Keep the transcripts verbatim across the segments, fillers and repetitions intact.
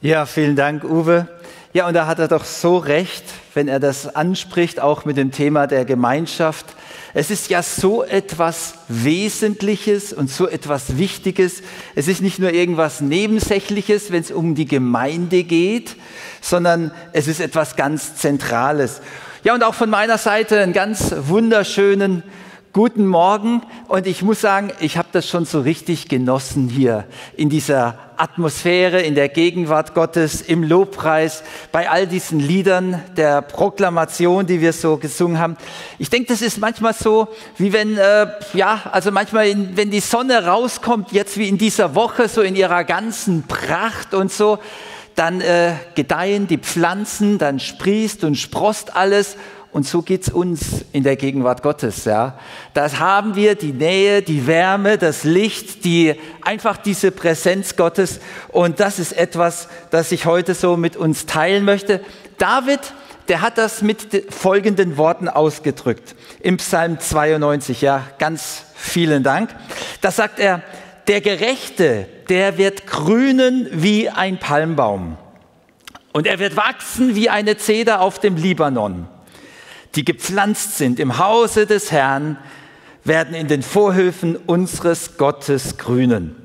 Ja, vielen Dank, Uwe. Ja, und da hat er doch so recht, wenn er das anspricht, auch mit dem Thema der Gemeinschaft. Es ist ja so etwas Wesentliches und so etwas Wichtiges. Es ist nicht nur irgendwas Nebensächliches, wenn es um die Gemeinde geht, sondern es ist etwas ganz Zentrales. Ja, und auch von meiner Seite einen ganz wunderschönen guten Morgen. Und ich muss sagen, ich habe das schon so richtig genossen hier in dieser Atmosphäre, in der Gegenwart Gottes, im Lobpreis, bei all diesen Liedern der Proklamation, die wir so gesungen haben. Ich denke, das ist manchmal so, wie wenn, äh, ja, also manchmal, in, wenn die Sonne rauskommt, jetzt wie in dieser Woche, so in ihrer ganzen Pracht und so, dann äh, gedeihen die Pflanzen, dann sprießt und sprost alles. Und so geht's uns in der Gegenwart Gottes. Ja, das haben wir, die Nähe, die Wärme, das Licht, die einfach diese Präsenz Gottes. Und das ist etwas, das ich heute so mit uns teilen möchte. David, der hat das mit folgenden Worten ausgedrückt. Im Psalm zweiundneunzig, ja, ganz vielen Dank. Da sagt er, der Gerechte, der wird grünen wie ein Palmbaum. Und er wird wachsen wie eine Zeder auf dem Libanon. Die gepflanzt sind im Hause des Herrn, werden in den Vorhöfen unseres Gottes grünen.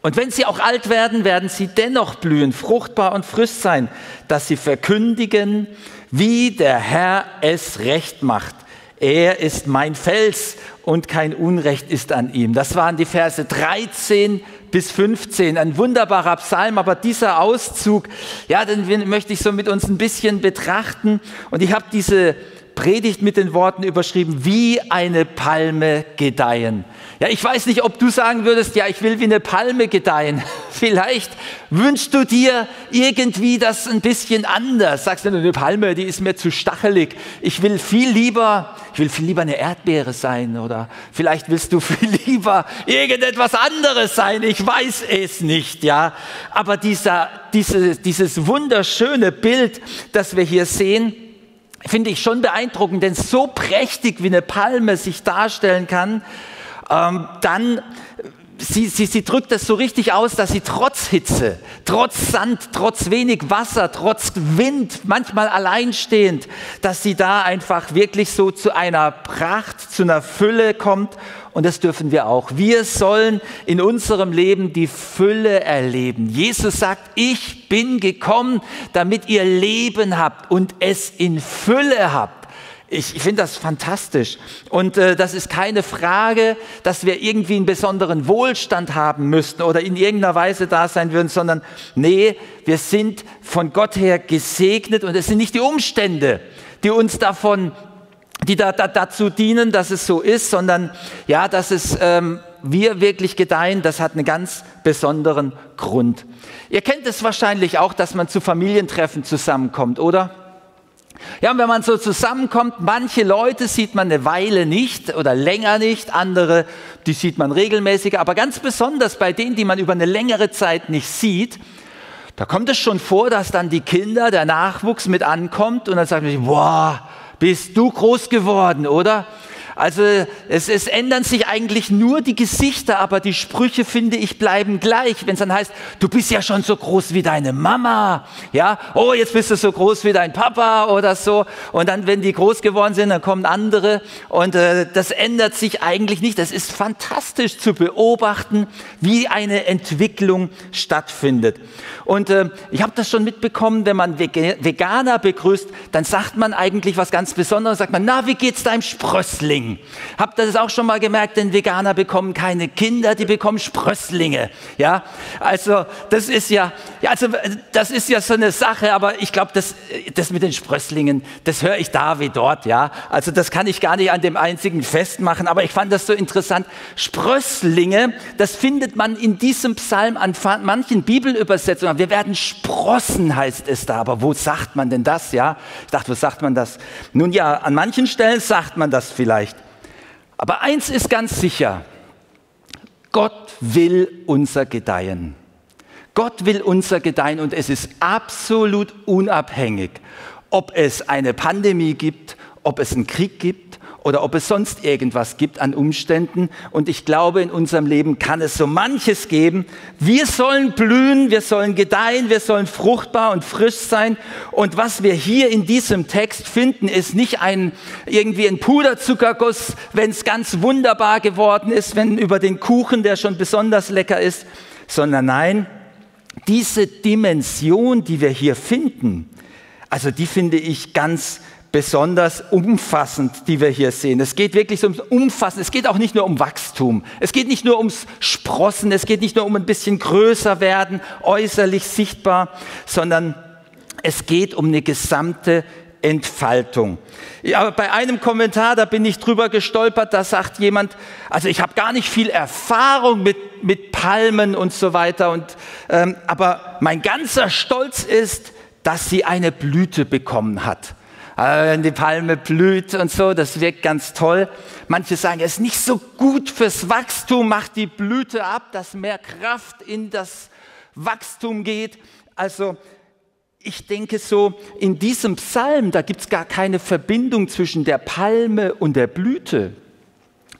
Und wenn sie auch alt werden, werden sie dennoch blühen, fruchtbar und frisch sein, dass sie verkündigen, wie der Herr es recht macht. Er ist mein Fels und kein Unrecht ist an ihm. Das waren die Verse dreizehn bis fünfzehn. Ein wunderbarer Psalm, aber dieser Auszug, ja, den möchte ich so mit uns ein bisschen betrachten. Und ich habe diese Predigt mit den Worten überschrieben, wie eine Palme gedeihen. Ja, ich weiß nicht, ob du sagen würdest, ja, ich will wie eine Palme gedeihen. Vielleicht wünschst du dir irgendwie das ein bisschen anders. Sagst du, eine Palme, die ist mir zu stachelig. Ich will viel lieber, ich will viel lieber eine Erdbeere sein, oder vielleicht willst du viel lieber irgendetwas anderes sein. Ich weiß es nicht, ja. Aber dieser, diese, dieses wunderschöne Bild, das wir hier sehen, finde ich schon beeindruckend, denn so prächtig, wie eine Palme sich darstellen kann, ähm, dann, sie, sie, sie drückt das so richtig aus, dass sie trotz Hitze, trotz Sand, trotz wenig Wasser, trotz Wind, manchmal alleinstehend, dass sie da einfach wirklich so zu einer Pracht, zu einer Fülle kommt. Und das dürfen wir auch. Wir sollen in unserem Leben die Fülle erleben. Jesus sagt, ich bin gekommen, damit ihr Leben habt und es in Fülle habt. Ich, ich finde das fantastisch. Und äh, das ist keine Frage, dass wir irgendwie einen besonderen Wohlstand haben müssten oder in irgendeiner Weise da sein würden, sondern nee, wir sind von Gott her gesegnet und es sind nicht die Umstände, die uns davon die da, da, dazu dienen, dass es so ist, sondern ja, dass es ähm, wir wirklich gedeihen, das hat einen ganz besonderen Grund. Ihr kennt es wahrscheinlich auch, dass man zu Familientreffen zusammenkommt, oder? Ja, und wenn man so zusammenkommt, manche Leute sieht man eine Weile nicht oder länger nicht, andere, die sieht man regelmäßiger, aber ganz besonders bei denen, die man über eine längere Zeit nicht sieht, da kommt es schon vor, dass dann die Kinder, der Nachwuchs mit ankommt und dann sagt man, wow, bist du groß geworden, oder? Also es, es ändern sich eigentlich nur die Gesichter, aber die Sprüche, finde ich, bleiben gleich. Wenn es dann heißt, du bist ja schon so groß wie deine Mama, ja, oh, jetzt bist du so groß wie dein Papa oder so. Und dann, wenn die groß geworden sind, dann kommen andere und äh, das ändert sich eigentlich nicht. Das ist fantastisch zu beobachten, wie eine Entwicklung stattfindet. Und äh, ich habe das schon mitbekommen, wenn man Veganer begrüßt, dann sagt man eigentlich was ganz Besonderes, sagt man, na, wie geht's deinem Sprössling? Habt ihr das auch schon mal gemerkt, denn Veganer bekommen keine Kinder, die bekommen Sprösslinge. Ja, also das ist ja, ja, also das ist ja so eine Sache, aber ich glaube, das, das mit den Sprösslingen, das höre ich da wie dort. Ja, also das kann ich gar nicht an dem einzigen festmachen, aber ich fand das so interessant. Sprösslinge, das findet man in diesem Psalm an manchen Bibelübersetzungen. Wir werden sprossen, heißt es da, aber wo sagt man denn das? Ja, ich dachte, wo sagt man das? Nun ja, an manchen Stellen sagt man das vielleicht. Aber eins ist ganz sicher, Gott will unser Gedeihen. Gott will unser Gedeihen und es ist absolut unabhängig, ob es eine Pandemie gibt, ob es einen Krieg gibt, oder ob es sonst irgendwas gibt an Umständen. Und ich glaube, in unserem Leben kann es so manches geben. Wir sollen blühen, wir sollen gedeihen, wir sollen fruchtbar und frisch sein. Und was wir hier in diesem Text finden, ist nicht ein, irgendwie ein Puderzuckerguss, wenn es ganz wunderbar geworden ist, wenn über den Kuchen, der schon besonders lecker ist, sondern nein, diese Dimension, die wir hier finden, also die finde ich ganz besonders umfassend, die wir hier sehen. Es geht wirklich ums Umfassen, es geht auch nicht nur um Wachstum, es geht nicht nur ums Sprossen, es geht nicht nur um ein bisschen größer werden, äußerlich sichtbar, sondern es geht um eine gesamte Entfaltung. Ja, aber bei einem Kommentar, da bin ich drüber gestolpert, da sagt jemand, also ich habe gar nicht viel Erfahrung mit, mit Palmen und so weiter, und, ähm, aber mein ganzer Stolz ist, dass sie eine Blüte bekommen hat. Also wenn die Palme blüht und so, das wirkt ganz toll. Manche sagen, es ist nicht so gut fürs Wachstum, macht die Blüte ab, dass mehr Kraft in das Wachstum geht. Also ich denke so, in diesem Psalm, da gibt es gar keine Verbindung zwischen der Palme und der Blüte.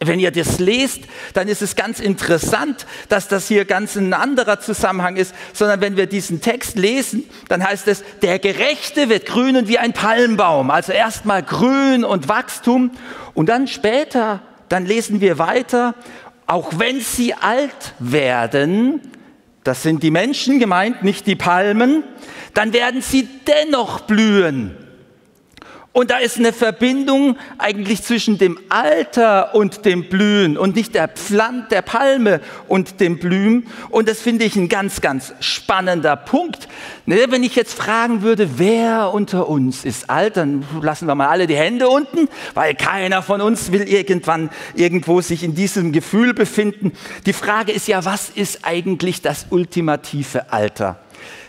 Wenn ihr das lest, dann ist es ganz interessant, dass das hier ganz ein anderer Zusammenhang ist, sondern wenn wir diesen Text lesen, dann heißt es, der Gerechte wird grünen wie ein Palmbaum. Also erstmal Grün und Wachstum, und dann später, dann lesen wir weiter, auch wenn sie alt werden, das sind die Menschen gemeint, nicht die Palmen, dann werden sie dennoch blühen. Und da ist eine Verbindung eigentlich zwischen dem Alter und dem Blühen und nicht der Pflanze, der Palme und dem Blühen. Und das finde ich ein ganz, ganz spannender Punkt. Wenn ich jetzt fragen würde, wer unter uns ist alt, dann lassen wir mal alle die Hände unten, weil keiner von uns will irgendwann irgendwo sich in diesem Gefühl befinden. Die Frage ist ja, was ist eigentlich das ultimative Alter?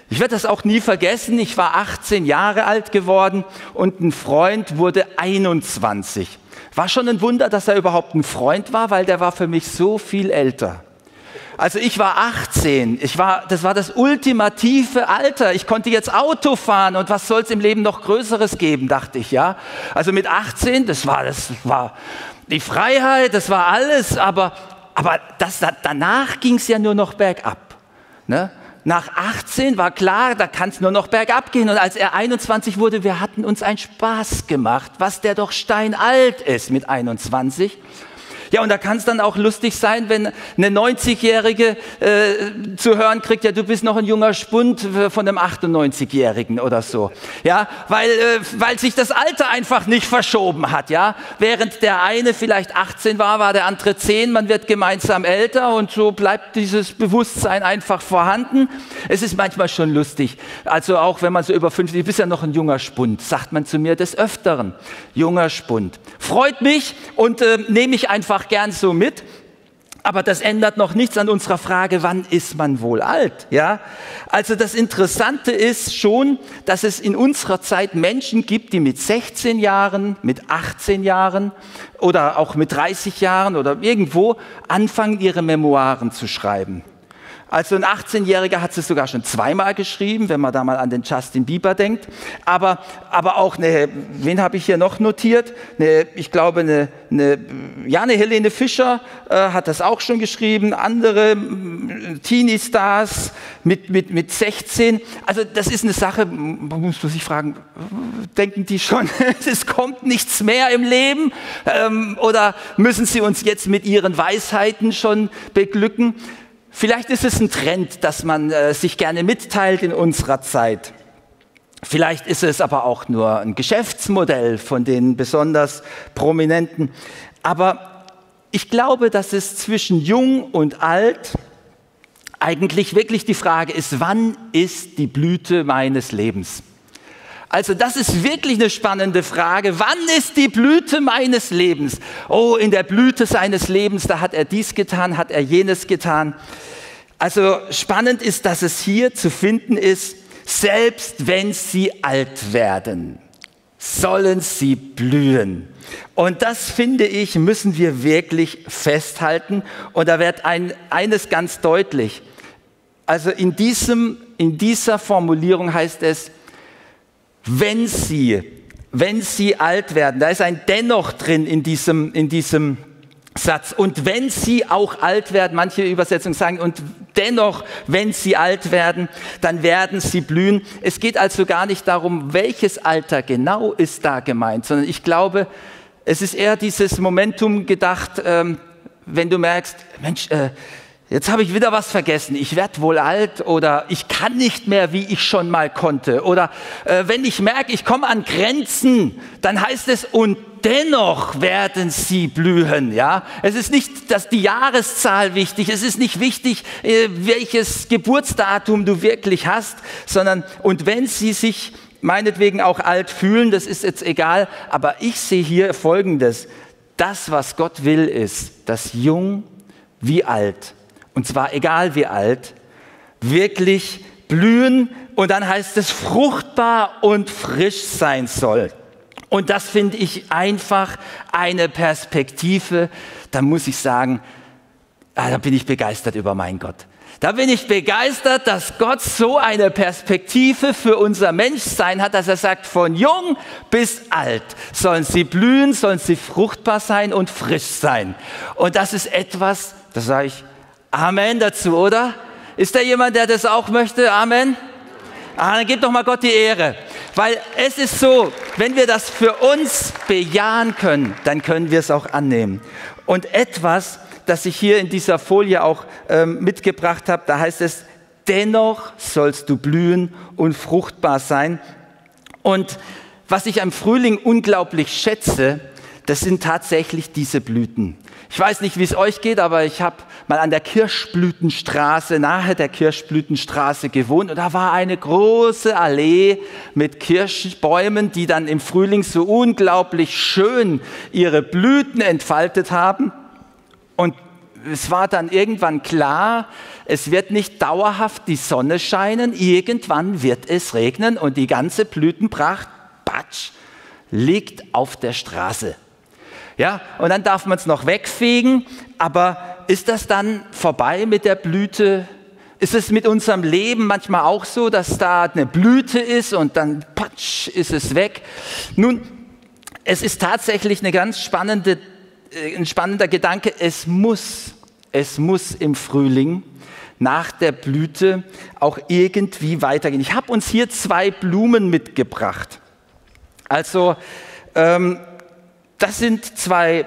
Ich werde das auch nie vergessen, ich war achtzehn Jahre alt geworden und ein Freund wurde einundzwanzig. War schon ein Wunder, dass er überhaupt ein Freund war, weil der war für mich so viel älter. Also ich war achtzehn, ich war, das war das ultimative Alter. Ich konnte jetzt Auto fahren, und was soll es im Leben noch Größeres geben, dachte ich. Ja? Also mit achtzehn, das war, das war die Freiheit, das war alles, aber, aber das, danach ging es ja nur noch bergab, ne? Nach achtzehn war klar, da kann es nur noch bergab gehen. Und als er einundzwanzig wurde, wir hatten uns einen Spaß gemacht, was der doch steinalt ist mit einundzwanzig. Ja, und da kann es dann auch lustig sein, wenn eine neunzigjährige äh, zu hören kriegt, ja, du bist noch ein junger Spund von einem achtundneunzigjährigen oder so. Ja, weil, äh, weil sich das Alter einfach nicht verschoben hat. Ja, während der eine vielleicht achtzehn war, war der andere zehn, man wird gemeinsam älter und so bleibt dieses Bewusstsein einfach vorhanden. Es ist manchmal schon lustig. Also auch wenn man so über fünfzig, du bist ja noch ein junger Spund, sagt man zu mir des Öfteren. Junger Spund. Freut mich und äh, nehme ich einfach gern so mit, aber das ändert noch nichts an unserer Frage, wann ist man wohl alt? Ja? Also das Interessante ist schon, dass es in unserer Zeit Menschen gibt, die mit sechzehn Jahren, mit achtzehn Jahren oder auch mit dreißig Jahren oder irgendwo anfangen, ihre Memoiren zu schreiben. Also ein achtzehnjähriger hat es sogar schon zweimal geschrieben, wenn man da mal an den Justin Bieber denkt. Aber, aber auch, eine, wen habe ich hier noch notiert? Eine, ich glaube, eine, eine, ja, eine Helene Fischer äh, hat das auch schon geschrieben. Andere Teenie-Stars mit, mit, mit sechzehn. Also das ist eine Sache, man muss sich fragen, denken die schon, es kommt nichts mehr im Leben? Ähm, oder müssen sie uns jetzt mit ihren Weisheiten schon beglücken? Vielleicht ist es ein Trend, dass man äh, sich gerne mitteilt in unserer Zeit. Vielleicht ist es aber auch nur ein Geschäftsmodell von den besonders Prominenten. Aber ich glaube, dass es zwischen jung und alt eigentlich wirklich die Frage ist, wann ist die Blüte meines Lebens? Also das ist wirklich eine spannende Frage. Wann ist die Blüte meines Lebens? Oh, in der Blüte seines Lebens, da hat er dies getan, hat er jenes getan. Also spannend ist, dass es hier zu finden ist, selbst wenn sie alt werden, sollen sie blühen. Und das, finde ich, müssen wir wirklich festhalten. Und da wird ein, eines ganz deutlich. Also in, diesem, in dieser Formulierung heißt es, wenn sie wenn sie alt werden. Da ist ein Dennoch drin in diesem, in diesem Satz. Und wenn sie auch alt werden, manche Übersetzungen sagen, und dennoch, wenn sie alt werden, dann werden sie blühen. Es geht also gar nicht darum, welches Alter genau ist da gemeint, sondern ich glaube, es ist eher dieses Momentum gedacht, ähm, wenn du merkst, Mensch, äh, jetzt habe ich wieder was vergessen, ich werde wohl alt oder ich kann nicht mehr, wie ich schon mal konnte. Oder äh, wenn ich merke, ich komme an Grenzen, dann heißt es, und dennoch werden sie blühen. Ja? Es ist nicht dass die Jahreszahl wichtig, es ist nicht wichtig, äh, welches Geburtsdatum du wirklich hast, sondern und wenn sie sich meinetwegen auch alt fühlen, das ist jetzt egal, aber ich sehe hier Folgendes. Das, was Gott will, ist, dass jung wie alt, und zwar egal wie alt, wirklich blühen und dann heißt es fruchtbar und frisch sein soll. Und das finde ich einfach eine Perspektive, da muss ich sagen, da bin ich begeistert über meinen Gott. Da bin ich begeistert, dass Gott so eine Perspektive für unser Menschsein hat, dass er sagt, von jung bis alt sollen sie blühen, sollen sie fruchtbar sein und frisch sein. Und das ist etwas, da sage ich Amen dazu, oder? Ist da jemand, der das auch möchte? Amen? Ah, dann gebt doch mal Gott die Ehre. Weil es ist so, wenn wir das für uns bejahen können, dann können wir es auch annehmen. Und etwas, das ich hier in dieser Folie auch ähm, mitgebracht habe, da heißt es, dennoch sollst du blühen und fruchtbar sein. Und was ich am Frühling unglaublich schätze, das sind tatsächlich diese Blüten. Ich weiß nicht, wie es euch geht, aber ich habe mal an der Kirschblütenstraße, nahe der Kirschblütenstraße gewohnt und da war eine große Allee mit Kirschbäumen, die dann im Frühling so unglaublich schön ihre Blüten entfaltet haben. Und es war dann irgendwann klar, es wird nicht dauerhaft die Sonne scheinen, irgendwann wird es regnen und die ganze Blütenpracht, patsch, liegt auf der Straße. Ja, und dann darf man es noch wegfegen, aber ist das dann vorbei mit der Blüte? Ist es mit unserem Leben manchmal auch so, dass da eine Blüte ist und dann patsch, ist es weg? Nun, es ist tatsächlich eine ganz spannende Ein spannender Gedanke, es muss, es muss im Frühling nach der Blüte auch irgendwie weitergehen. Ich habe uns hier zwei Blumen mitgebracht. Also ähm, das sind zwei,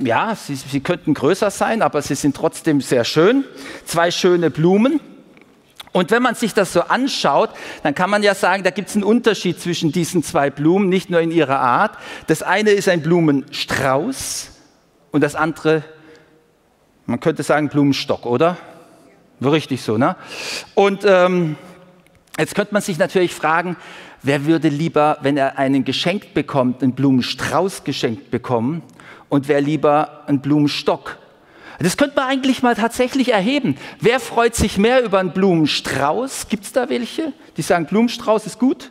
ja, sie, sie könnten größer sein, aber sie sind trotzdem sehr schön. Zwei schöne Blumen. Und wenn man sich das so anschaut, dann kann man ja sagen, da gibt es einen Unterschied zwischen diesen zwei Blumen, nicht nur in ihrer Art. Das eine ist ein Blumenstrauß und das andere, man könnte sagen Blumenstock, oder? Richtig so, ne? Und ähm, jetzt könnte man sich natürlich fragen, wer würde lieber, wenn er einen geschenkt bekommt, einen Blumenstrauß geschenkt bekommen und wer lieber einen Blumenstock? Das könnte man eigentlich mal tatsächlich erheben. Wer freut sich mehr über einen Blumenstrauß? Gibt es da welche, die sagen, Blumenstrauß ist gut?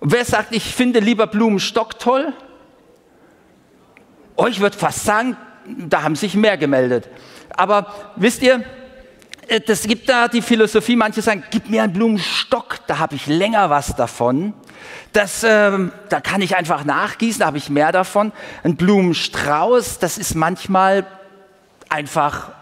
Und wer sagt, ich finde lieber Blumenstock toll? Oh, ich würde fast sagen, da haben sich mehr gemeldet. Aber wisst ihr, es gibt da die Philosophie, manche sagen, gib mir einen Blumenstock, da habe ich länger was davon. Das, ähm, da kann ich einfach nachgießen, da habe ich mehr davon. Ein Blumenstrauß, das ist manchmal einfach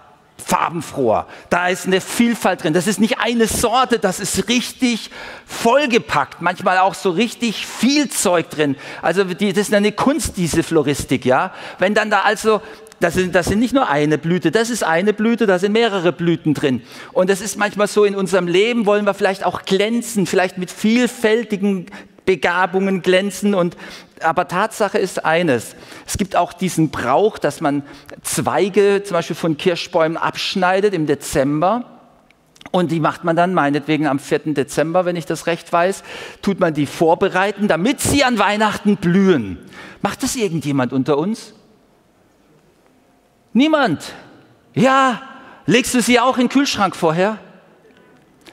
farbenfroher. Da ist eine Vielfalt drin. Das ist nicht eine Sorte, das ist richtig vollgepackt. Manchmal auch so richtig viel Zeug drin. Also die, das ist eine Kunst, diese Floristik. Ja? Wenn dann da also, das sind, das sind nicht nur eine Blüte, das ist eine Blüte, da sind mehrere Blüten drin. Und das ist manchmal so, in unserem Leben wollen wir vielleicht auch glänzen, vielleicht mit vielfältigen Begabungen glänzen und aber Tatsache ist eines, es gibt auch diesen Brauch, dass man Zweige zum Beispiel von Kirschbäumen abschneidet im Dezember und die macht man dann meinetwegen am vierten Dezember, wenn ich das recht weiß, tut man die vorbereiten, damit sie an Weihnachten blühen. Macht das irgendjemand unter uns? Niemand? Ja, legst du sie auch in den Kühlschrank vorher?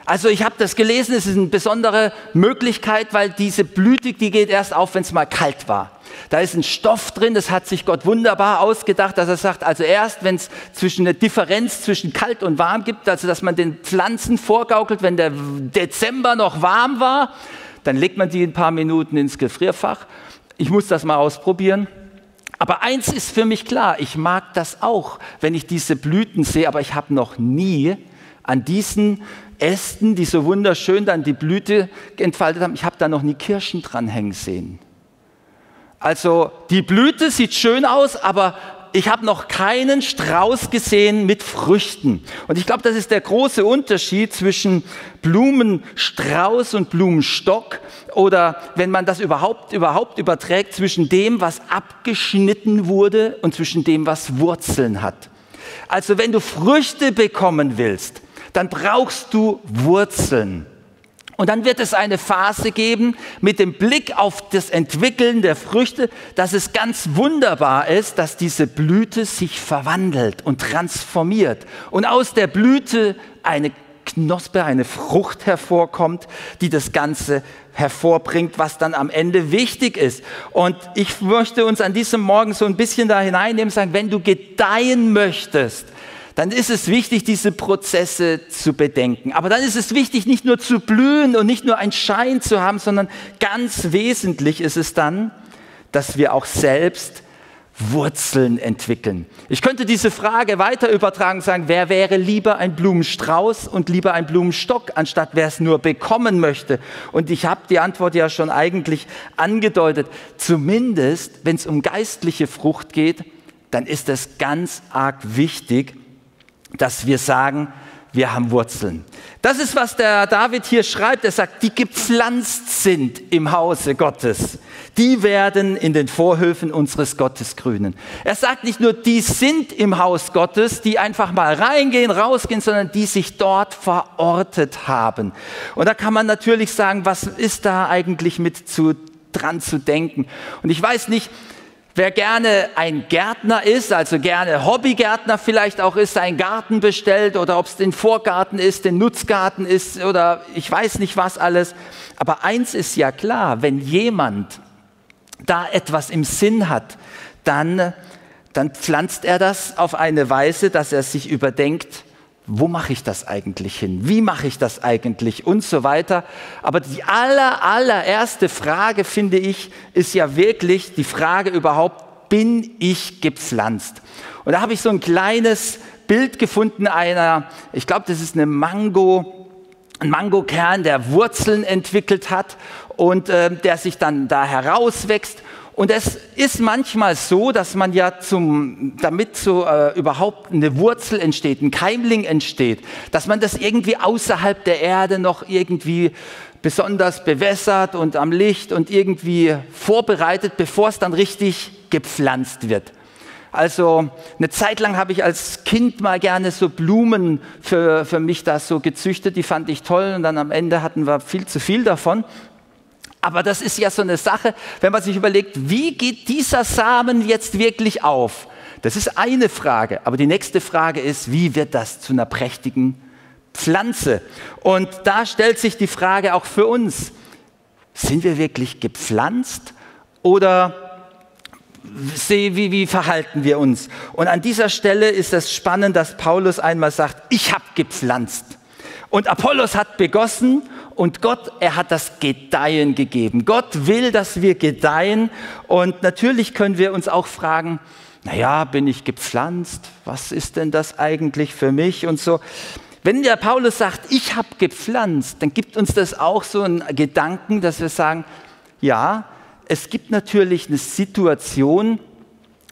Also ich habe das gelesen, es ist eine besondere Möglichkeit, weil diese Blüte, die geht erst auf, wenn es mal kalt war. Da ist ein Stoff drin, das hat sich Gott wunderbar ausgedacht, dass er sagt, also erst wenn es zwischen eine Differenz zwischen kalt und warm gibt, also dass man den Pflanzen vorgaukelt, wenn der Dezember noch warm war, dann legt man die ein paar Minuten ins Gefrierfach. Ich muss das mal ausprobieren. Aber eins ist für mich klar, ich mag das auch, wenn ich diese Blüten sehe, aber ich habe noch nie an diesen Ästen, die so wunderschön dann die Blüte entfaltet haben, ich habe da noch nie Kirschen dranhängen sehen. Also die Blüte sieht schön aus, aber ich habe noch keinen Strauß gesehen mit Früchten. Und ich glaube, das ist der große Unterschied zwischen Blumenstrauß und Blumenstock oder, wenn man das überhaupt, überhaupt überträgt, zwischen dem, was abgeschnitten wurde und zwischen dem, was Wurzeln hat. Also wenn du Früchte bekommen willst, dann brauchst du Wurzeln. Und dann wird es eine Phase geben mit dem Blick auf das Entwickeln der Früchte, dass es ganz wunderbar ist, dass diese Blüte sich verwandelt und transformiert und aus der Blüte eine Knospe, eine Frucht hervorkommt, die das Ganze hervorbringt, was dann am Ende wichtig ist. Und ich möchte uns an diesem Morgen so ein bisschen da hineinnehmen, sagen, wenn du gedeihen möchtest, dann ist es wichtig, diese Prozesse zu bedenken. Aber dann ist es wichtig, nicht nur zu blühen und nicht nur einen Schein zu haben, sondern ganz wesentlich ist es dann, dass wir auch selbst Wurzeln entwickeln. Ich könnte diese Frage weiter übertragen und sagen, wer wäre lieber ein Blumenstrauß und lieber ein Blumenstock, anstatt wer es nur bekommen möchte? Und ich habe die Antwort ja schon eigentlich angedeutet. Zumindest, wenn es um geistliche Frucht geht, dann ist es ganz arg wichtig, dass wir sagen, wir haben Wurzeln. Das ist, was der David hier schreibt. Er sagt, die gepflanzt sind im Hause Gottes. Die werden in den Vorhöfen unseres Gottes grünen. Er sagt nicht nur, die sind im Haus Gottes, die einfach mal reingehen, rausgehen, sondern die sich dort verortet haben. Und da kann man natürlich sagen, was ist da eigentlich mit zu, dran zu denken? Und ich weiß nicht, wer gerne ein Gärtner ist, also gerne Hobbygärtner vielleicht auch ist, seinen Garten bestellt oder ob es den Vorgarten ist, den Nutzgarten ist oder ich weiß nicht was alles. Aber eins ist ja klar, wenn jemand da etwas im Sinn hat, dann, dann pflanzt er das auf eine Weise, dass er sich überdenkt, wo mache ich das eigentlich hin? Wie mache ich das eigentlich? Und so weiter. Aber die aller, allererste Frage, finde ich, ist ja wirklich die Frage überhaupt, bin ich gepflanzt? Und da habe ich so ein kleines Bild gefunden einer, ich glaube, das ist eine Mango, ein Mangokern, der Wurzeln entwickelt hat und äh, der sich dann da herauswächst. Und es ist manchmal so, dass man ja, zum, damit so äh, überhaupt eine Wurzel entsteht, ein Keimling entsteht, dass man das irgendwie außerhalb der Erde noch irgendwie besonders bewässert und am Licht und irgendwie vorbereitet, bevor es dann richtig gepflanzt wird. Also eine Zeit lang habe ich als Kind mal gerne so Blumen für, für mich da so gezüchtet, die fand ich toll und dann am Ende hatten wir viel zu viel davon. Aber das ist ja so eine Sache, wenn man sich überlegt, wie geht dieser Samen jetzt wirklich auf? Das ist eine Frage, aber die nächste Frage ist, wie wird das zu einer prächtigen Pflanze? Und da stellt sich die Frage auch für uns, sind wir wirklich gepflanzt oder wie, wie verhalten wir uns? Und an dieser Stelle ist es spannend, dass Paulus einmal sagt, ich habe gepflanzt und Apollos hat begossen. Und Gott, er hat das Gedeihen gegeben. Gott will, dass wir gedeihen. Und natürlich können wir uns auch fragen, naja, bin ich gepflanzt? Was ist denn das eigentlich für mich? Und so. Wenn der Paulus sagt, ich habe gepflanzt, dann gibt uns das auch so einen Gedanken, dass wir sagen, ja, es gibt natürlich eine Situation,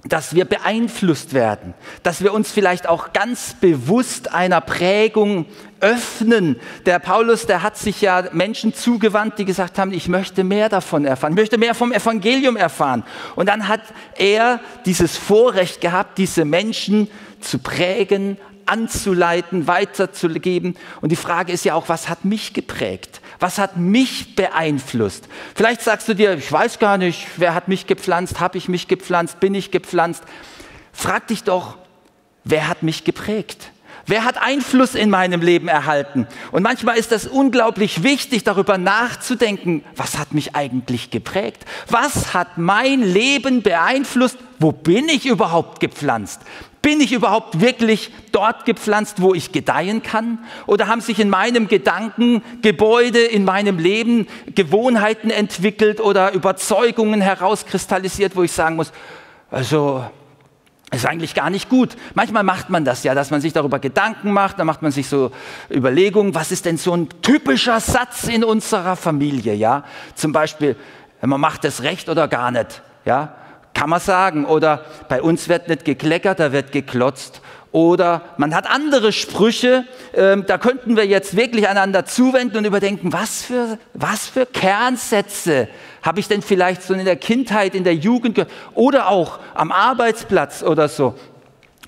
dass wir beeinflusst werden, dass wir uns vielleicht auch ganz bewusst einer Prägung öffnen. Der Paulus, der hat sich ja Menschen zugewandt, die gesagt haben, ich möchte mehr davon erfahren, ich möchte mehr vom Evangelium erfahren. Und dann hat er dieses Vorrecht gehabt, diese Menschen zu prägen, anzuleiten, weiterzugeben. Und die Frage ist ja auch, was hat mich geprägt? Was hat mich beeinflusst? Vielleicht sagst du dir, ich weiß gar nicht, wer hat mich gepflanzt? Habe ich mich gepflanzt? Bin ich gepflanzt? Frag dich doch, wer hat mich geprägt? Wer hat Einfluss in meinem Leben erhalten? Und manchmal ist das unglaublich wichtig, darüber nachzudenken, was hat mich eigentlich geprägt? Was hat mein Leben beeinflusst? wo bin ich überhaupt gepflanzt? Bin ich überhaupt wirklich dort gepflanzt, wo ich gedeihen kann? Oder haben sich in meinem Gedanken Gebäude, in meinem Leben Gewohnheiten entwickelt oder Überzeugungen herauskristallisiert, wo ich sagen muss, also das ist eigentlich gar nicht gut. Manchmal macht man das ja, dass man sich darüber Gedanken macht, dann macht man sich so Überlegungen, was ist denn so ein typischer Satz in unserer Familie? Ja? Zum Beispiel, man macht es recht oder gar nicht. Ja? Kann man sagen. Oder bei uns wird nicht gekleckert, da wird geklotzt. Oder man hat andere Sprüche, ähm, da könnten wir jetzt wirklich einander zuwenden und überdenken, was für, was für Kernsätze habe ich denn vielleicht so in der Kindheit, in der Jugend gehört? Oder auch am Arbeitsplatz oder so.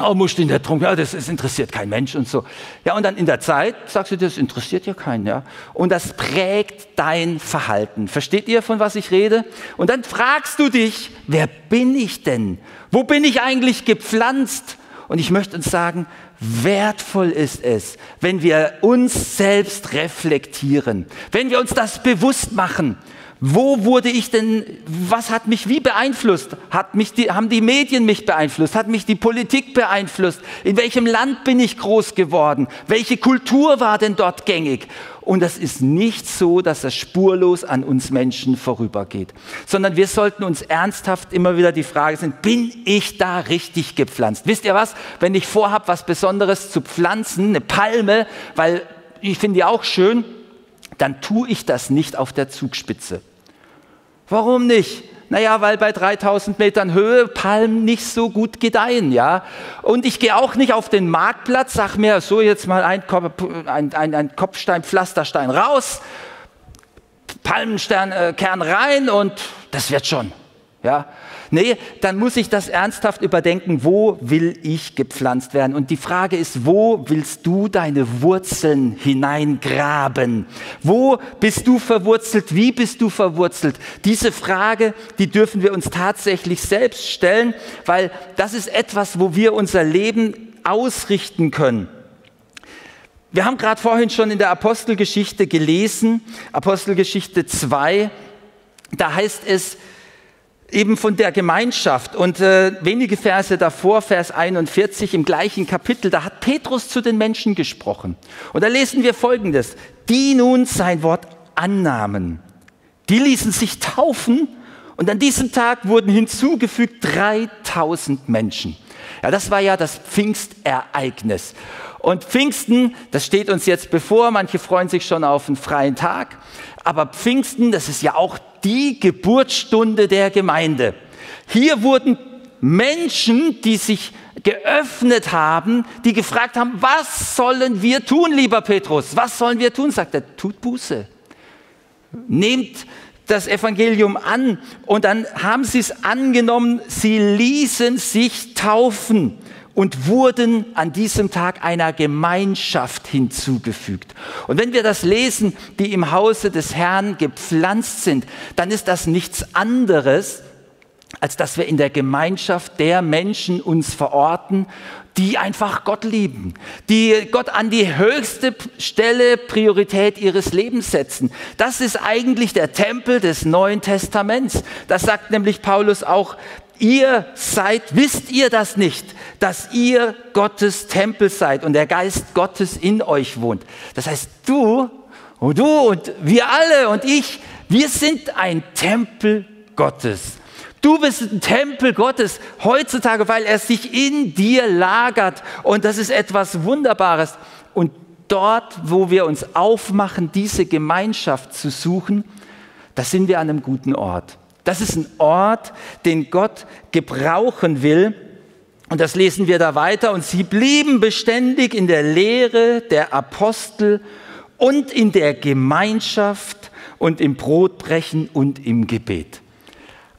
Oh, musst du in der Trunk, ja, das, das interessiert kein Mensch und so. Ja, und dann in der Zeit sagst du, das interessiert ja keinen, ja. Und das prägt dein Verhalten. Versteht ihr, von was ich rede? Und dann fragst du dich, wer bin ich denn? Wo bin ich eigentlich gepflanzt? Und ich möchte uns sagen, wertvoll ist es, wenn wir uns selbst reflektieren, wenn wir uns das bewusst machen. Wo wurde ich denn, was hat mich wie beeinflusst? Hat mich die, haben die Medien mich beeinflusst? Hat mich die Politik beeinflusst? In welchem Land bin ich groß geworden? Welche Kultur war denn dort gängig? Und das ist nicht so, dass das spurlos an uns Menschen vorübergeht, sondern wir sollten uns ernsthaft immer wieder die Frage stellen, bin ich da richtig gepflanzt? Wisst ihr was? Wenn ich vorhabe, was Besonderes zu pflanzen, eine Palme, weil ich finde die auch schön, dann tue ich das nicht auf der Zugspitze. Warum nicht? Naja, weil bei dreitausend Metern Höhe Palmen nicht so gut gedeihen, ja. Und ich gehe auch nicht auf den Marktplatz, sag mir, so jetzt mal ein, ein, ein, ein Kopfstein, Pflasterstein raus, Palmenkern äh, rein und das wird schon, ja. Nee, dann muss ich das ernsthaft überdenken, wo will ich gepflanzt werden? Und die Frage ist, wo willst du deine Wurzeln hineingraben? Wo bist du verwurzelt? Wie bist du verwurzelt? Diese Frage, die dürfen wir uns tatsächlich selbst stellen, weil das ist etwas, wo wir unser Leben ausrichten können. Wir haben gerade vorhin schon in der Apostelgeschichte gelesen, Apostelgeschichte zwei, da heißt es, eben von der Gemeinschaft und äh, wenige Verse davor, Vers einundvierzig im gleichen Kapitel, da hat Petrus zu den Menschen gesprochen. Und da lesen wir Folgendes, die nun sein Wort annahmen, die ließen sich taufen und an diesem Tag wurden hinzugefügt dreitausend Menschen. Ja, das war ja das Pfingstereignis. Und Pfingsten, das steht uns jetzt bevor, manche freuen sich schon auf einen freien Tag, aber Pfingsten, das ist ja auch die Geburtsstunde der Gemeinde. Hier wurden Menschen, die sich geöffnet haben, die gefragt haben, was sollen wir tun, lieber Petrus? Was sollen wir tun? Sagt er, tut Buße. Nehmt das Evangelium an. Und dann haben sie es angenommen, sie ließen sich taufen und wurden an diesem Tag einer Gemeinschaft hinzugefügt. Und wenn wir das lesen, die im Hause des Herrn gepflanzt sind, dann ist das nichts anderes, als dass wir in der Gemeinschaft der Menschen uns verorten, die einfach Gott lieben, die Gott an die höchste Stelle, Priorität ihres Lebens setzen. Das ist eigentlich der Tempel des Neuen Testaments. Das sagt nämlich Paulus auch, ihr seid, wisst ihr das nicht, dass ihr Gottes Tempel seid und der Geist Gottes in euch wohnt. Das heißt, du und du und wir alle und ich, wir sind ein Tempel Gottes. Du bist ein Tempel Gottes heutzutage, weil er sich in dir lagert. Und das ist etwas Wunderbares. Und dort, wo wir uns aufmachen, diese Gemeinschaft zu suchen, da sind wir an einem guten Ort. Das ist ein Ort, den Gott gebrauchen will. Und das lesen wir da weiter. Und sie blieben beständig in der Lehre der Apostel und in der Gemeinschaft und im Brotbrechen und im Gebet.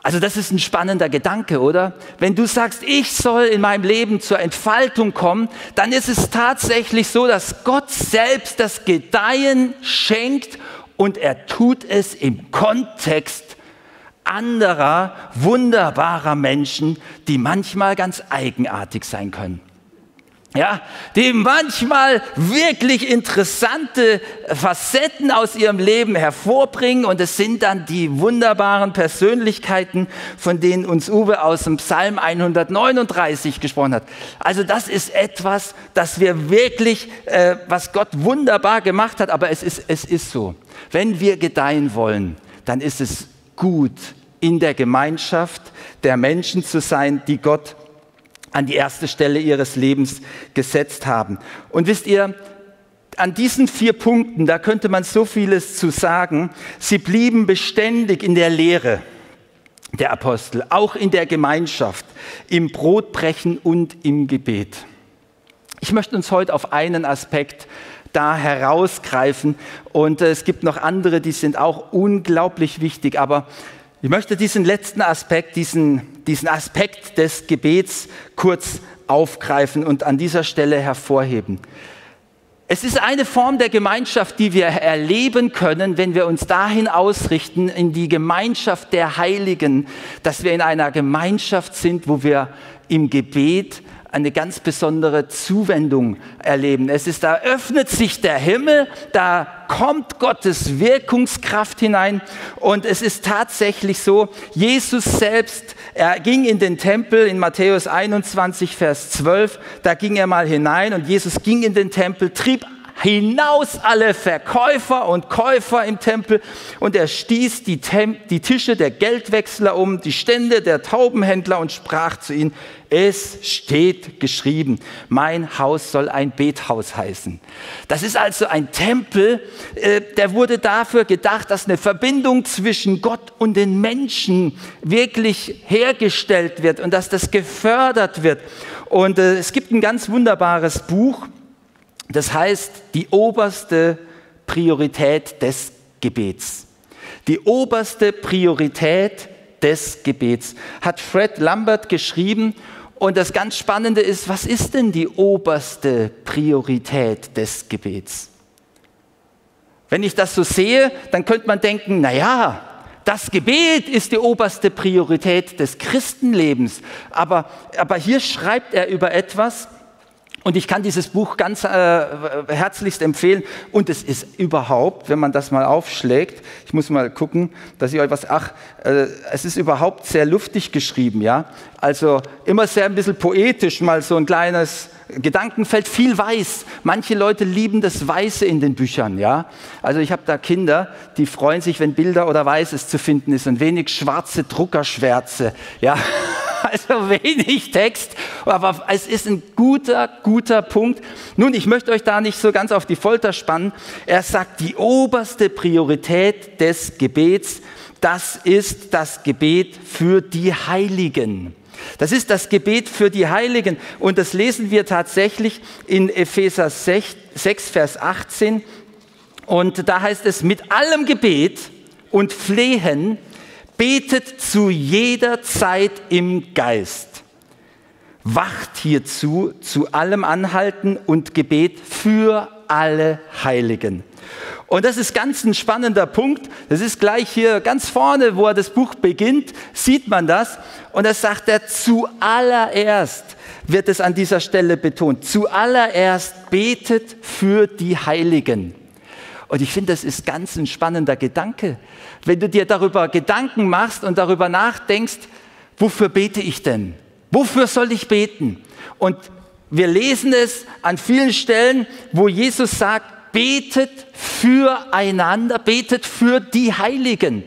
Also das ist ein spannender Gedanke, oder? Wenn du sagst, ich soll in meinem Leben zur Entfaltung kommen, dann ist es tatsächlich so, dass Gott selbst das Gedeihen schenkt und er tut es im Kontext anderer wunderbarer Menschen, die manchmal ganz eigenartig sein können. Ja, die manchmal wirklich interessante Facetten aus ihrem Leben hervorbringen. Und es sind dann die wunderbaren Persönlichkeiten, von denen uns Uwe aus dem Psalm hundertneununddreißig gesprochen hat. Also das ist etwas, das wir wirklich, äh, was Gott wunderbar gemacht hat. Aber es ist, es ist so, wenn wir gedeihen wollen, dann ist es gut, in der Gemeinschaft der Menschen zu sein, die Gott an die erste Stelle ihres Lebens gesetzt haben. Und wisst ihr, an diesen vier Punkten, da könnte man so vieles zu sagen, sie blieben beständig in der Lehre der Apostel, auch in der Gemeinschaft, im Brotbrechen und im Gebet. Ich möchte uns heute auf einen Aspekt da herausgreifen und es gibt noch andere, die sind auch unglaublich wichtig, aber ich möchte diesen letzten Aspekt, diesen, diesen Aspekt des Gebets kurz aufgreifen und an dieser Stelle hervorheben. Es ist eine Form der Gemeinschaft, die wir erleben können, wenn wir uns dahin ausrichten, in die Gemeinschaft der Heiligen, dass wir in einer Gemeinschaft sind, wo wir im Gebet eine ganz besondere Zuwendung erleben. Es ist, da öffnet sich der Himmel, da kommt Gottes Wirkungskraft hinein und es ist tatsächlich so, Jesus selbst, er ging in den Tempel in Matthäus einundzwanzig, Vers zwölf, da ging er mal hinein und Jesus ging in den Tempel, trieb hinaus alle Verkäufer und Käufer im Tempel und er stieß die, Tem- die Tische der Geldwechsler um, die Stände der Taubenhändler und sprach zu ihnen, es steht geschrieben, mein Haus soll ein Bethaus heißen. Das ist also ein Tempel, äh, der wurde dafür gedacht, dass eine Verbindung zwischen Gott und den Menschen wirklich hergestellt wird und dass das gefördert wird. Und äh, es gibt ein ganz wunderbares Buch, das heißt, die oberste Priorität des Gebets. Die oberste Priorität des Gebets hat Fred Lambert geschrieben. Und das ganz Spannende ist, was ist denn die oberste Priorität des Gebets? Wenn ich das so sehe, dann könnte man denken, naja, das Gebet ist die oberste Priorität des Christenlebens. Aber, aber hier schreibt er über etwas, und ich kann dieses Buch ganz äh, herzlichst empfehlen. Und es ist überhaupt, wenn man das mal aufschlägt, ich muss mal gucken, dass ich euch was, ach, äh, es ist überhaupt sehr luftig geschrieben, ja. Also immer sehr ein bisschen poetisch, mal so ein kleines Gedankenfeld, viel weiß. Manche Leute lieben das Weiße in den Büchern, ja. Also ich habe da Kinder, die freuen sich, wenn Bilder oder Weißes zu finden ist und wenig schwarze Druckerschwärze, ja. Also wenig Text, aber es ist ein guter, guter Punkt. Nun, ich möchte euch da nicht so ganz auf die Folter spannen. Er sagt, die oberste Priorität des Gebets, das ist das Gebet für die Heiligen. Das ist das Gebet für die Heiligen. Und das lesen wir tatsächlich in Epheser sechs, Vers achtzehn. Und da heißt es, mit allem Gebet und Flehen, betet zu jeder Zeit im Geist. Wacht hierzu zu allem Anhalten und Gebet für alle Heiligen. Und das ist ganz ein spannender Punkt. Das ist gleich hier ganz vorne, wo er das Buch beginnt, sieht man das. Und das sagt er, zuallererst wird es an dieser Stelle betont. Zuallererst betet für die Heiligen. Und ich finde, das ist ganz ein spannender Gedanke. Wenn du dir darüber Gedanken machst und darüber nachdenkst, wofür bete ich denn? Wofür soll ich beten? Und wir lesen es an vielen Stellen, wo Jesus sagt, betet füreinander, betet für die Heiligen.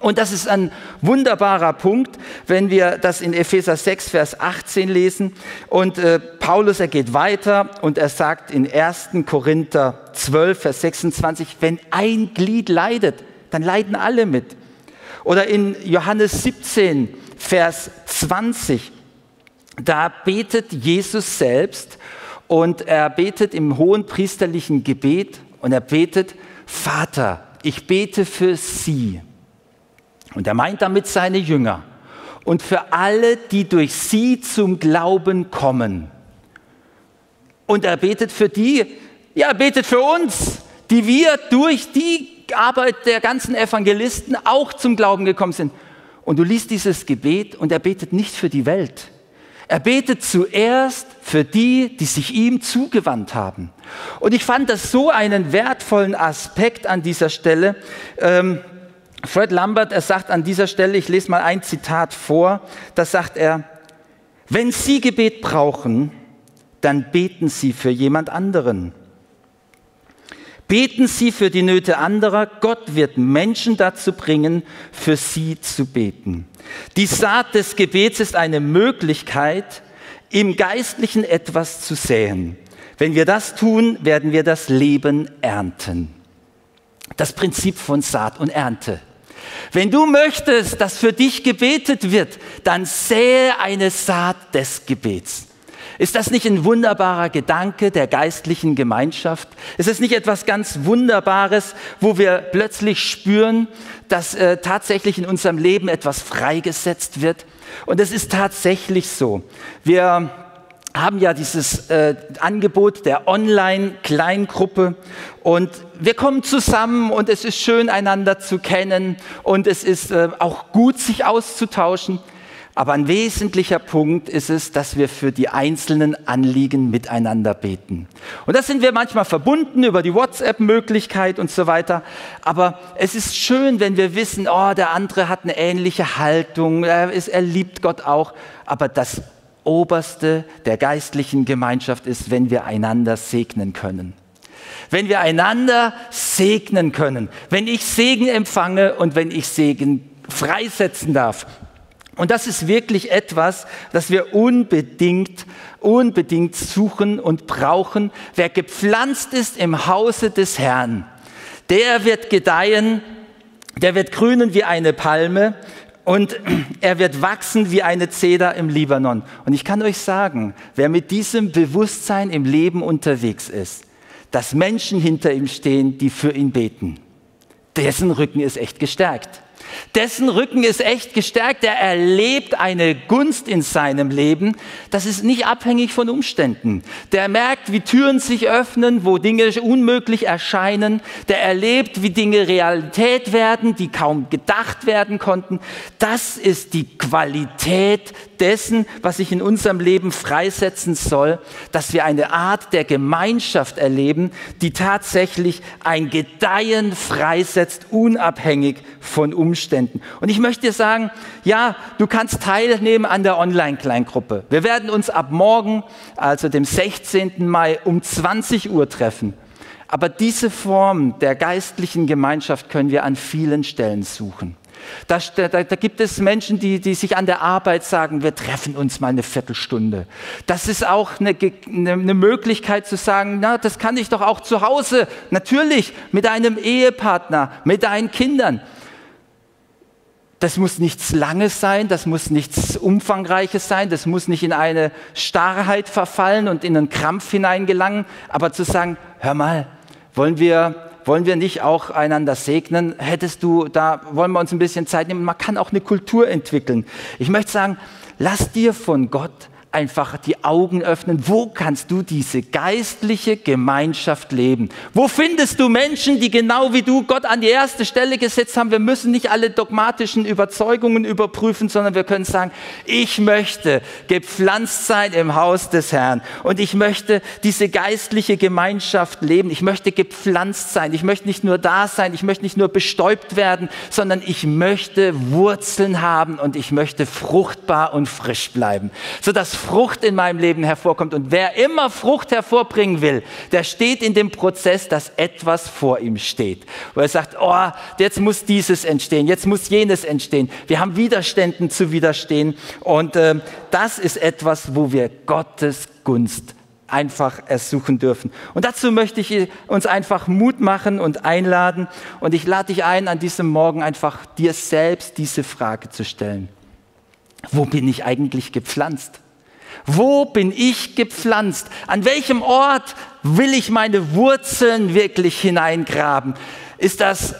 Und das ist ein wunderbarer Punkt, wenn wir das in Epheser sechs, Vers achtzehn lesen. Und äh, Paulus, er geht weiter und er sagt in ersten Korinther zwölf, Vers sechsundzwanzig, wenn ein Glied leidet, dann leiden alle mit. Oder in Johannes siebzehn, Vers zwanzig, da betet Jesus selbst und er betet im hohen priesterlichen Gebet und er betet, Vater, ich bete für sie. Und er meint damit seine Jünger und für alle, die durch sie zum Glauben kommen. Und er betet für die, ja, er betet für uns, die wir durch die Arbeit der ganzen Evangelisten auch zum Glauben gekommen sind. Und du liest dieses Gebet und er betet nicht für die Welt. Er betet zuerst für die, die sich ihm zugewandt haben. Und ich fand das so einen wertvollen Aspekt an dieser Stelle. Ähm, Fred Lambert, er sagt an dieser Stelle, ich lese mal ein Zitat vor, da sagt er, wenn Sie Gebet brauchen, dann beten Sie für jemand anderen. Beten Sie für die Nöte anderer. Gott wird Menschen dazu bringen, für Sie zu beten. Die Saat des Gebets ist eine Möglichkeit, im Geistlichen etwas zu säen. Wenn wir das tun, werden wir das Leben ernten. Das Prinzip von Saat und Ernte. Wenn du möchtest, dass für dich gebetet wird, dann säe eine Saat des Gebets. Ist das nicht ein wunderbarer Gedanke der geistlichen Gemeinschaft? Ist es nicht etwas ganz Wunderbares, wo wir plötzlich spüren, dass äh, tatsächlich in unserem Leben etwas freigesetzt wird? Und es ist tatsächlich so. Wir haben ja dieses äh, Angebot der Online-Kleingruppe und wir kommen zusammen und es ist schön, einander zu kennen und es ist äh, auch gut, sich auszutauschen. Aber ein wesentlicher Punkt ist es, dass wir für die einzelnen Anliegen miteinander beten. Und das sind wir manchmal verbunden über die WhatsApp-Möglichkeit und so weiter. Aber es ist schön, wenn wir wissen, oh, der andere hat eine ähnliche Haltung, er, ist, er liebt Gott auch. Aber das Oberste der geistlichen Gemeinschaft ist, wenn wir einander segnen können. Wenn wir einander segnen können. Wenn ich Segen empfange und wenn ich Segen freisetzen darf. Und das ist wirklich etwas, das wir unbedingt, unbedingt suchen und brauchen. Wer gepflanzt ist im Hause des Herrn, der wird gedeihen, der wird grünen wie eine Palme und er wird wachsen wie eine Zeder im Libanon. Und ich kann euch sagen, wer mit diesem Bewusstsein im Leben unterwegs ist, dass Menschen hinter ihm stehen, die für ihn beten, dessen Rücken ist echt gestärkt. Dessen Rücken ist echt gestärkt, er erlebt eine Gunst in seinem Leben, das ist nicht abhängig von Umständen. Der merkt, wie Türen sich öffnen, wo Dinge unmöglich erscheinen, der erlebt, wie Dinge Realität werden, die kaum gedacht werden konnten. Das ist die Qualität dessen, was sich in unserem Leben freisetzen soll, dass wir eine Art der Gemeinschaft erleben, die tatsächlich ein Gedeihen freisetzt, unabhängig von Umständen. Umständen. Und ich möchte dir sagen, ja, du kannst teilnehmen an der Online-Kleingruppe. Wir werden uns ab morgen, also dem sechzehnten Mai, um zwanzig Uhr treffen. Aber diese Form der geistlichen Gemeinschaft können wir an vielen Stellen suchen. Da, da, da gibt es Menschen, die, die sich an der Arbeit sagen, wir treffen uns mal eine Viertelstunde. Das ist auch eine, eine Möglichkeit zu sagen, na, das kann ich doch auch zu Hause, natürlich, mit einem Ehepartner, mit deinen Kindern. Das muss nichts Langes sein, das muss nichts Umfangreiches sein, das muss nicht in eine Starrheit verfallen und in einen Krampf hineingelangen, aber zu sagen, hör mal, wollen wir, wollen wir nicht auch einander segnen? Hättest du, da wollen wir uns ein bisschen Zeit nehmen. Man kann auch eine Kultur entwickeln. Ich möchte sagen, lass dir von Gott einfach die Augen öffnen. Wo kannst du diese geistliche Gemeinschaft leben? Wo findest du Menschen, die genau wie du Gott an die erste Stelle gesetzt haben? Wir müssen nicht alle dogmatischen Überzeugungen überprüfen, sondern wir können sagen, ich möchte gepflanzt sein im Haus des Herrn und ich möchte diese geistliche Gemeinschaft leben. Ich möchte gepflanzt sein. Ich möchte nicht nur da sein. Ich möchte nicht nur bestäubt werden, sondern ich möchte Wurzeln haben und ich möchte fruchtbar und frisch bleiben, sodass Frucht in meinem Leben hervorkommt. Und wer immer Frucht hervorbringen will, der steht in dem Prozess, dass etwas vor ihm steht. Wo er sagt, oh, jetzt muss dieses entstehen, jetzt muss jenes entstehen. Wir haben Widerständen zu widerstehen. Und äh, das ist etwas, wo wir Gottes Gunst einfach ersuchen dürfen. Und dazu möchte ich uns einfach Mut machen und einladen. Und ich lade dich ein, an diesem Morgen einfach dir selbst diese Frage zu stellen. Wo bin ich eigentlich gepflanzt? Wo bin ich gepflanzt? An welchem Ort will ich meine Wurzeln wirklich hineingraben? Ist das,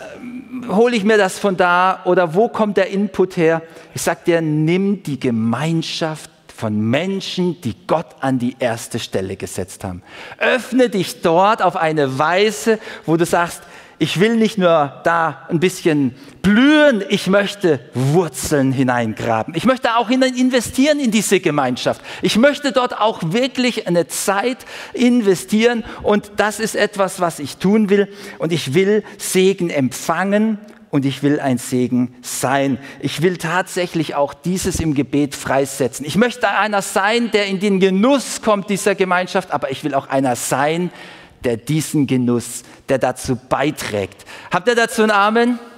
hole ich mir das von da oder wo kommt der Input her? Ich sage dir, nimm die Gemeinschaft von Menschen, die Gott an die erste Stelle gesetzt haben. Öffne dich dort auf eine Weise, wo du sagst, Ich will nicht nur da ein bisschen blühen, ich möchte Wurzeln hineingraben. Ich möchte auch investieren in diese Gemeinschaft. Ich möchte dort auch wirklich eine Zeit investieren und das ist etwas, was ich tun will. Und ich will Segen empfangen und ich will ein Segen sein. Ich will tatsächlich auch dieses im Gebet freisetzen. Ich möchte einer sein, der in den Genuss kommt dieser Gemeinschaft, aber ich will auch einer sein, der diesen Genuss, der dazu beiträgt. Habt ihr dazu einen Amen?